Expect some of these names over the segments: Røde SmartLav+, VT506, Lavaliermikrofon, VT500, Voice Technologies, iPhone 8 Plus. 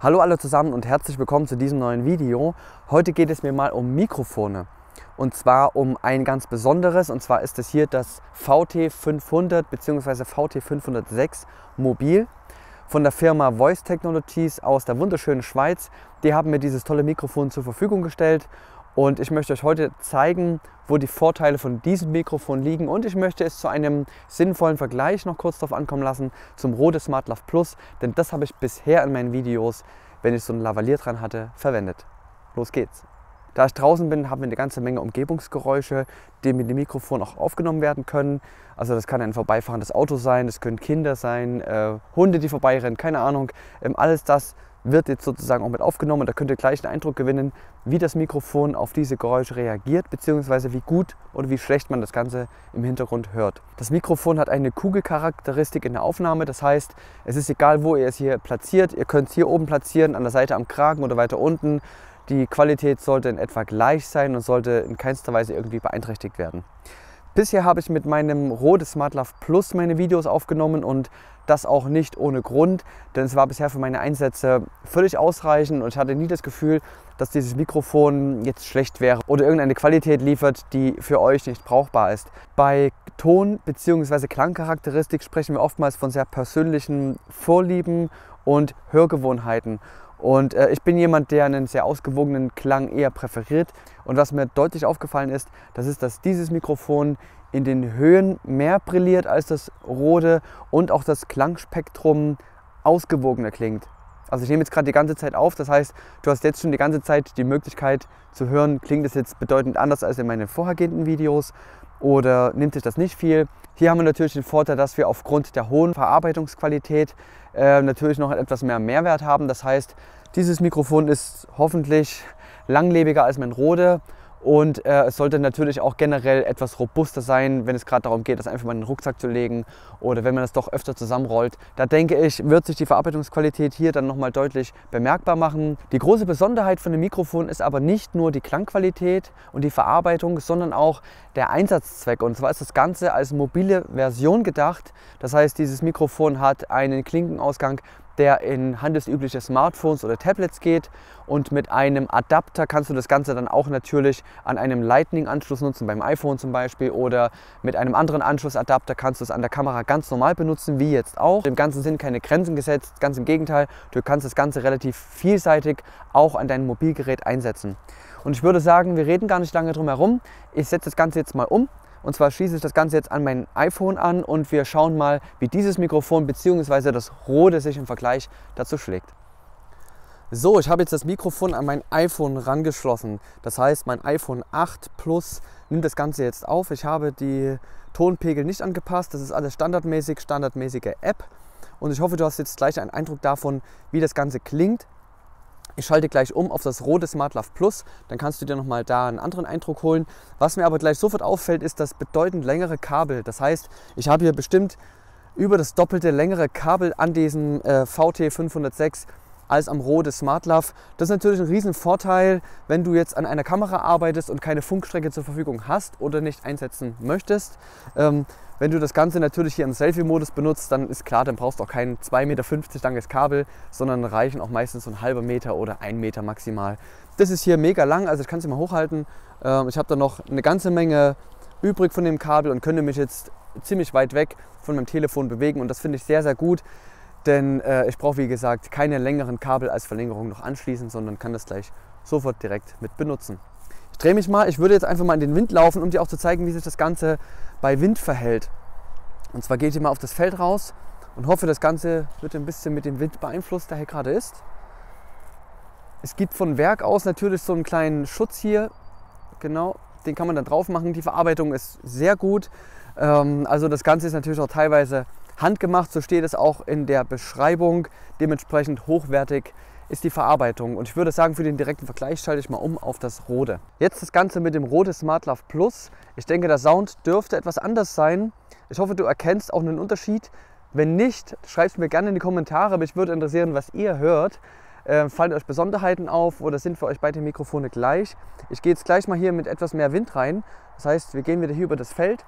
Hallo alle zusammen und herzlich willkommen zu diesem neuen Video. Heute geht es mir mal um Mikrofone und zwar um ein ganz besonderes, und zwar ist es hier das VT500 bzw. VT506 Mobil von der Firma Voice Technologies aus der wunderschönen Schweiz. Die haben mir dieses tolle Mikrofon zur Verfügung gestellt und ich möchte euch heute zeigen, wo die Vorteile von diesem Mikrofon liegen, und ich möchte es zu einem sinnvollen Vergleich noch kurz darauf ankommen lassen zum Røde SmartLav+, denn das habe ich bisher in meinen Videos, wenn ich so ein Lavalier dran hatte, verwendet. Los geht's! Da ich draußen bin, haben wir eine ganze Menge Umgebungsgeräusche, die mit dem Mikrofon auch aufgenommen werden können. Also das kann ein vorbeifahrendes Auto sein, das können Kinder sein, Hunde, die vorbeirennen, keine Ahnung. Alles das wird jetzt sozusagen auch mit aufgenommen, und da könnt ihr gleich einen Eindruck gewinnen, wie das Mikrofon auf diese Geräusche reagiert, beziehungsweise wie gut oder wie schlecht man das Ganze im Hintergrund hört. Das Mikrofon hat eine Kugelcharakteristik in der Aufnahme, das heißt, es ist egal, wo ihr es hier platziert. Ihr könnt es hier oben platzieren, an der Seite am Kragen oder weiter unten. Die Qualität sollte in etwa gleich sein und sollte in keinster Weise irgendwie beeinträchtigt werden. Bisher habe ich mit meinem Røde SmartLav+ meine Videos aufgenommen, und das auch nicht ohne Grund, denn es war bisher für meine Einsätze völlig ausreichend und ich hatte nie das Gefühl, dass dieses Mikrofon jetzt schlecht wäre oder irgendeine Qualität liefert, die für euch nicht brauchbar ist. Bei Ton- bzw. Klangcharakteristik sprechen wir oftmals von sehr persönlichen Vorlieben und Hörgewohnheiten. Und ich bin jemand, der einen sehr ausgewogenen Klang eher präferiert. Und was mir deutlich aufgefallen ist, das ist, dass dieses Mikrofon in den Höhen mehr brilliert als das Røde und auch das Klangspektrum ausgewogener klingt. Also ich nehme jetzt gerade die ganze Zeit auf, das heißt, du hast jetzt schon die ganze Zeit die Möglichkeit zu hören, klingt es jetzt bedeutend anders als in meinen vorhergehenden Videos oder nimmt sich das nicht viel. Hier haben wir natürlich den Vorteil, dass wir aufgrund der hohen Verarbeitungsqualität natürlich noch etwas mehr Mehrwert haben. Das heißt, dieses Mikrofon ist hoffentlich langlebiger als mein Røde. Und es sollte natürlich auch generell etwas robuster sein, wenn es gerade darum geht, das einfach mal in den Rucksack zu legen oder wenn man das doch öfter zusammenrollt. Da denke ich, wird sich die Verarbeitungsqualität hier dann nochmal deutlich bemerkbar machen. Die große Besonderheit von dem Mikrofon ist aber nicht nur die Klangqualität und die Verarbeitung, sondern auch der Einsatzzweck. Und zwar ist das Ganze als mobile Version gedacht. Das heißt, dieses Mikrofon hat einen Klinkenausgang, der in handelsübliche Smartphones oder Tablets geht, und mit einem Adapter kannst du das Ganze dann auch natürlich an einem Lightning-Anschluss nutzen, beim iPhone zum Beispiel, oder mit einem anderen Anschlussadapter kannst du es an der Kamera ganz normal benutzen, wie jetzt auch. Dem Ganzen sind keine Grenzen gesetzt, ganz im Gegenteil, du kannst das Ganze relativ vielseitig auch an deinem Mobilgerät einsetzen. Und ich würde sagen, wir reden gar nicht lange drum herum, ich setze das Ganze jetzt mal um. Und zwar schließe ich das Ganze jetzt an mein iPhone an und wir schauen mal, wie dieses Mikrofon bzw. das Røde sich im Vergleich dazu schlägt. So, ich habe jetzt das Mikrofon an mein iPhone rangeschlossen. Das heißt, mein iPhone 8 Plus nimmt das Ganze jetzt auf. Ich habe die Tonpegel nicht angepasst. Das ist alles standardmäßig, standardmäßige App. Und ich hoffe, du hast jetzt gleich einen Eindruck davon, wie das Ganze klingt. Ich schalte gleich um auf das Røde SmartLav+, dann kannst du dir nochmal da einen anderen Eindruck holen. Was mir aber gleich sofort auffällt, ist das bedeutend längere Kabel. Das heißt, ich habe hier bestimmt über das doppelte längere Kabel an diesem VT506 als am Røde SmartLav. Das ist natürlich ein Riesenvorteil, wenn du jetzt an einer Kamera arbeitest und keine Funkstrecke zur Verfügung hast oder nicht einsetzen möchtest. Wenn du das Ganze natürlich hier im Selfie-Modus benutzt, dann ist klar, dann brauchst du auch kein 2,50 Meter langes Kabel, sondern reichen auch meistens so ein halber Meter oder ein Meter maximal. Das ist hier mega lang, also ich kann es mal hochhalten. Ich habe da noch eine ganze Menge übrig von dem Kabel und könnte mich jetzt ziemlich weit weg von meinem Telefon bewegen, und das finde ich sehr, sehr gut, denn ich brauche, wie gesagt, keine längeren Kabel als Verlängerung noch anschließen, sondern kann das gleich sofort direkt mit benutzen. Ich drehe mich mal, ich würde jetzt einfach mal in den Wind laufen, um dir auch zu zeigen, wie sich das Ganze bei Wind verhält. Und zwar gehe ich hier mal auf das Feld raus und hoffe, das Ganze wird ein bisschen mit dem Wind beeinflusst, der hier gerade ist. Es gibt von Werk aus natürlich so einen kleinen Schutz hier, genau, den kann man dann drauf machen. Die Verarbeitung ist sehr gut, also das Ganze ist natürlich auch teilweise handgemacht, so steht es auch in der Beschreibung, dementsprechend hochwertig ist die Verarbeitung. Und ich würde sagen, für den direkten Vergleich schalte ich mal um auf das Røde. Jetzt das Ganze mit dem Røde SmartLav+. Ich denke, der Sound dürfte etwas anders sein. Ich hoffe, du erkennst auch einen Unterschied. Wenn nicht, schreibt es mir gerne in die Kommentare. Mich würde interessieren, was ihr hört. Fallen euch Besonderheiten auf oder sind für euch beide Mikrofone gleich? Ich gehe jetzt gleich mal hier mit etwas mehr Wind rein. Das heißt, wir gehen wieder hier über das Feld.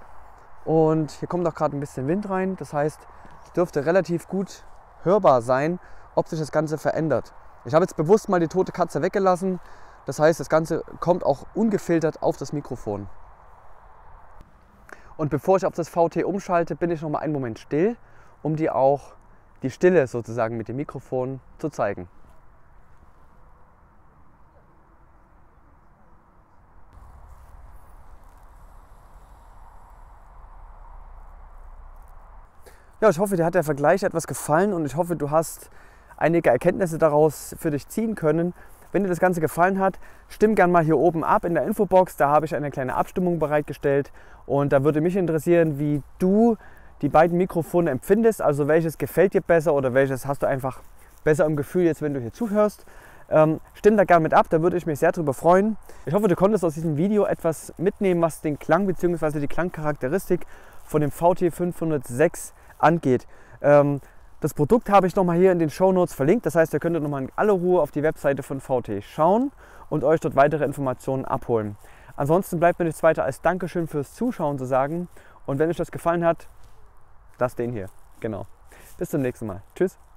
Und hier kommt auch gerade ein bisschen Wind rein. Das heißt, es dürfte relativ gut hörbar sein, ob sich das Ganze verändert. Ich habe jetzt bewusst mal die tote Katze weggelassen. Das heißt, das Ganze kommt auch ungefiltert auf das Mikrofon. Und bevor ich auf das VT umschalte, bin ich noch mal einen Moment still, um dir auch die Stille sozusagen mit dem Mikrofon zu zeigen. Ja, ich hoffe, dir hat der Vergleich etwas gefallen und ich hoffe, du hast einige Erkenntnisse daraus für dich ziehen können. Wenn dir das Ganze gefallen hat, stimm gerne mal hier oben ab in der Infobox. Da habe ich eine kleine Abstimmung bereitgestellt und da würde mich interessieren, wie du die beiden Mikrofone empfindest. Also welches gefällt dir besser oder welches hast du einfach besser im Gefühl jetzt, wenn du hier zuhörst. Stimm da gerne mit ab, da würde ich mich sehr darüber freuen. Ich hoffe, du konntest aus diesem Video etwas mitnehmen, was den Klang bzw. die Klangcharakteristik von dem VT506 angeht. Das Produkt habe ich nochmal hier in den Shownotes verlinkt, das heißt, ihr könntet nochmal in aller Ruhe auf die Webseite von VT schauen und euch dort weitere Informationen abholen. Ansonsten bleibt mir nichts weiter als Dankeschön fürs Zuschauen zu sagen und wenn euch das gefallen hat, das hier. Genau. Bis zum nächsten Mal. Tschüss.